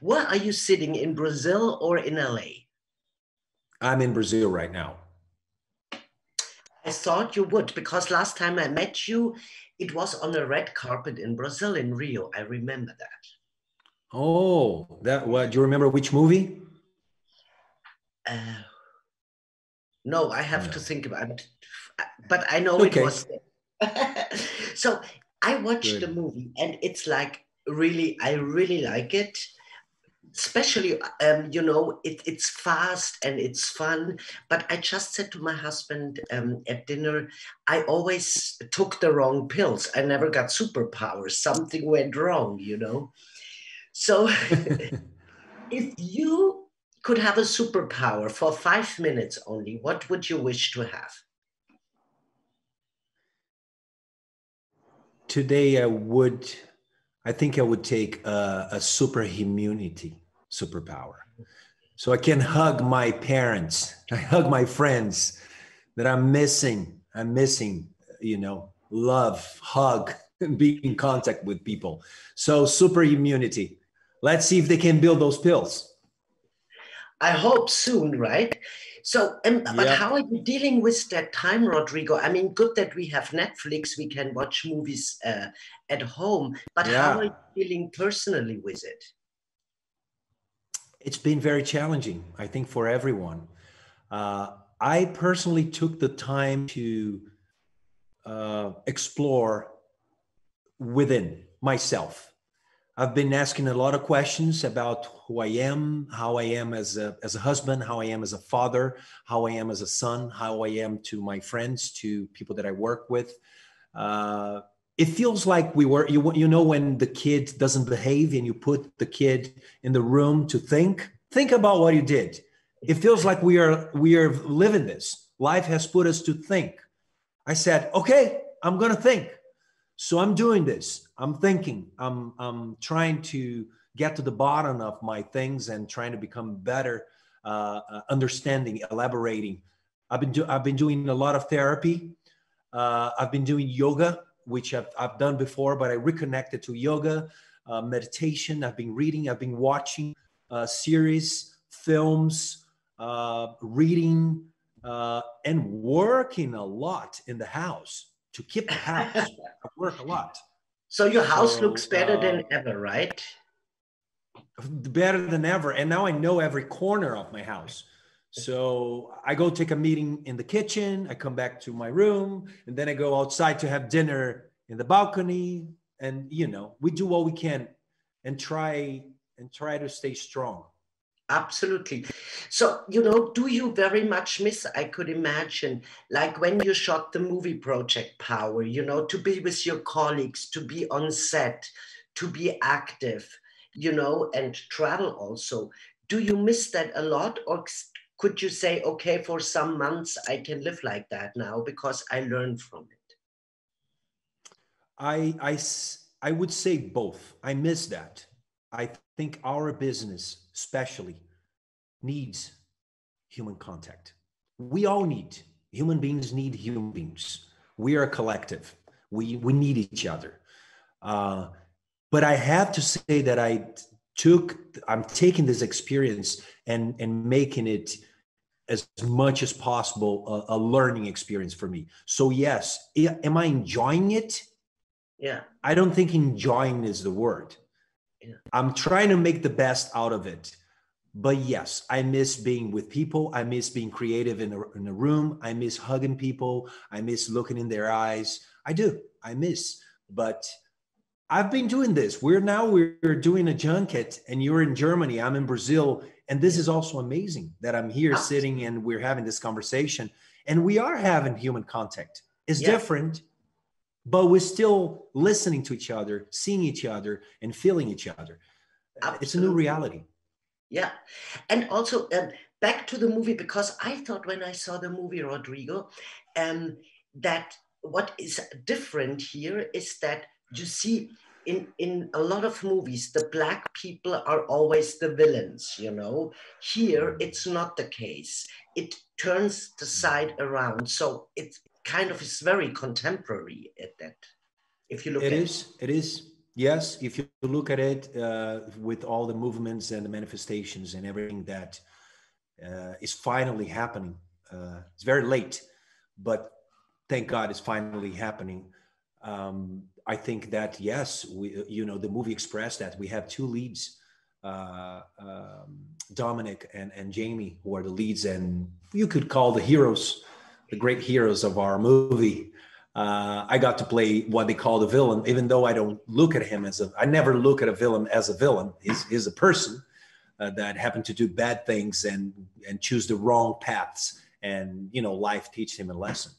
Where are you sitting, in Brazil or in LA? I'm in Brazil right now. I thought you would, because last time I met you, it was on a red carpet in Brazil, in Rio. I remember that. Oh, that what? Do you remember which movie? No, I have to think about it. But I know it was there. So I watched the movie, and it's like, really, I really like it. Especially, you know, it's fast and it's fun. But I just said to my husband at dinner, I always took the wrong pills. I never got superpowers. Something went wrong, you know. So if you could have a superpower for 5 minutes only, what would you wish to have? Today, I think I would take a super immunity superpower. So I can hug my parents, I hug my friends that I'm missing. I'm missing, you know, love, hug, be in contact with people. So super immunity. Let's see if they can build those pills. I hope soon, right? So, but how are you dealing with that time, Rodrigo? I mean, good that we have Netflix, we can watch movies at home, but how are you dealing personally with it? It's been very challenging, I think, for everyone. I personally took the time to explore within myself. I've been asking a lot of questions about who I am, how I am as a husband, how I am as a father, how I am as a son, how I am to my friends, to people that I work with. It feels like we were, you know, when the kid doesn't behave and you put the kid in the room to think about what you did. It feels like we are living this. Life has put us to think. I said, okay, I'm going to think. So I'm doing this. I'm thinking, I'm trying to get to the bottom of my things and trying to become better, understanding, elaborating. I've been doing a lot of therapy. I've been doing yoga, which I've done before, but I reconnected to yoga, meditation. I've been reading, I've been watching series, films, reading, and working a lot in the house to keep the house. I work a lot. So your house looks better than ever, right? Better than ever. And now I know every corner of my house. So I go take a meeting in the kitchen. I come back to my room. And then I go outside to have dinner in the balcony. And, you know, we do what we can and try to stay strong. Absolutely. So, you know, do you very much miss, I could imagine, like when you shot the movie Project Power, you know, to be with your colleagues, to be on set, to be active, you know, and travel also. Do you miss that a lot? Or could you say, okay, for some months I can live like that now because I learned from it? I would say both. I miss that. I think our business especially needs human contact. We all need, human beings need human beings. We are a collective. We need each other. But I have to say that I'm taking this experience and making it as much as possible a learning experience for me. So yes, am I enjoying it? Yeah. I don't think enjoying is the word. I'm trying to make the best out of it. But yes, I miss being with people. I miss being creative in a room. I miss hugging people. I miss looking in their eyes. I do. I miss. But I've been doing this. We're doing a junket and you're in Germany. I'm in Brazil. And this is also amazing that I'm here sitting and we're having this conversation. And we are having human contact. It's different. But we're still listening to each other, seeing each other, and feeling each other. Absolutely. It's a new reality. Yeah. And also, back to the movie, because I thought when I saw the movie, Rodrigo, that what is different here is that you see in a lot of movies, the black people are always the villains, you know. Here, it's not the case. It turns the side around. So it's kind of is very contemporary at that. If you look at it, it is. Yes, if you look at it with all the movements and the manifestations and everything that is finally happening, it's very late, but thank God it's finally happening. I think that, yes, we, you know, the movie expressed that we have two leads, Dominic and Jamie, who are the leads and you could call the heroes, the great heroes of our movie. I got to play what they call the villain, even though I don't look at him as a, I never look at a villain as a villain. He's a person that happened to do bad things and choose the wrong paths, and, you know, life teaches him a lesson.